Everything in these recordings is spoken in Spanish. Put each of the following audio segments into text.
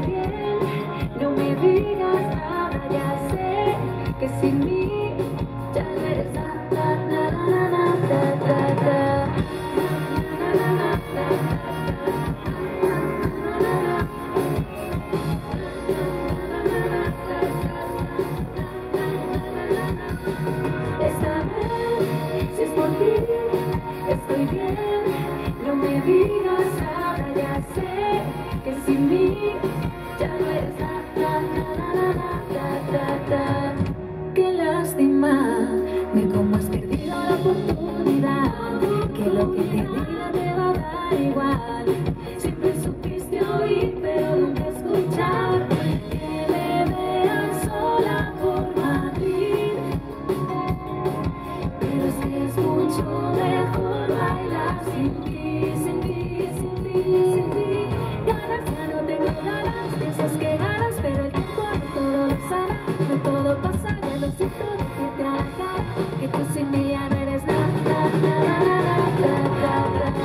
bien, no me digas nada, ya sé que sin mí ya no eres nada, nada, nada, nada, nada. Esta vez, si es por ti, estoy bien, no me digas nada, ya sé que sin mí ya no eres nada, nada, nada, nada, nada. Qué lástima de cómo has perdido la oportunidad, que lo que te diga te va a dar igual. Siempre supiste oír pero nunca escuchar, que me vean sola por Madrid, pero es que es mucho mejor bailar sin ti, sin ti, sin ti, sin ti. Ganas ya no te quedarás, piensas que ganas pero el tiempo no todo lo sana, no todo pasa, ya lo siento decirte a la cara, que tú sin mí ya no eres nada, nada, nada, nada, nada.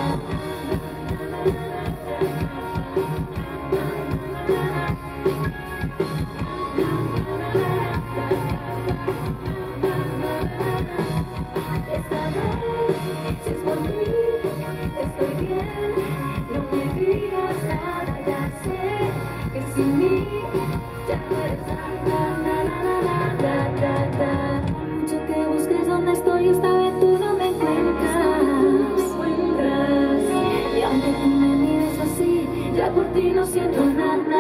Mucho que busques donde estoy, esta vez tú no me encuentras. Y aunque tú me mires así, ya por ti no siento nada.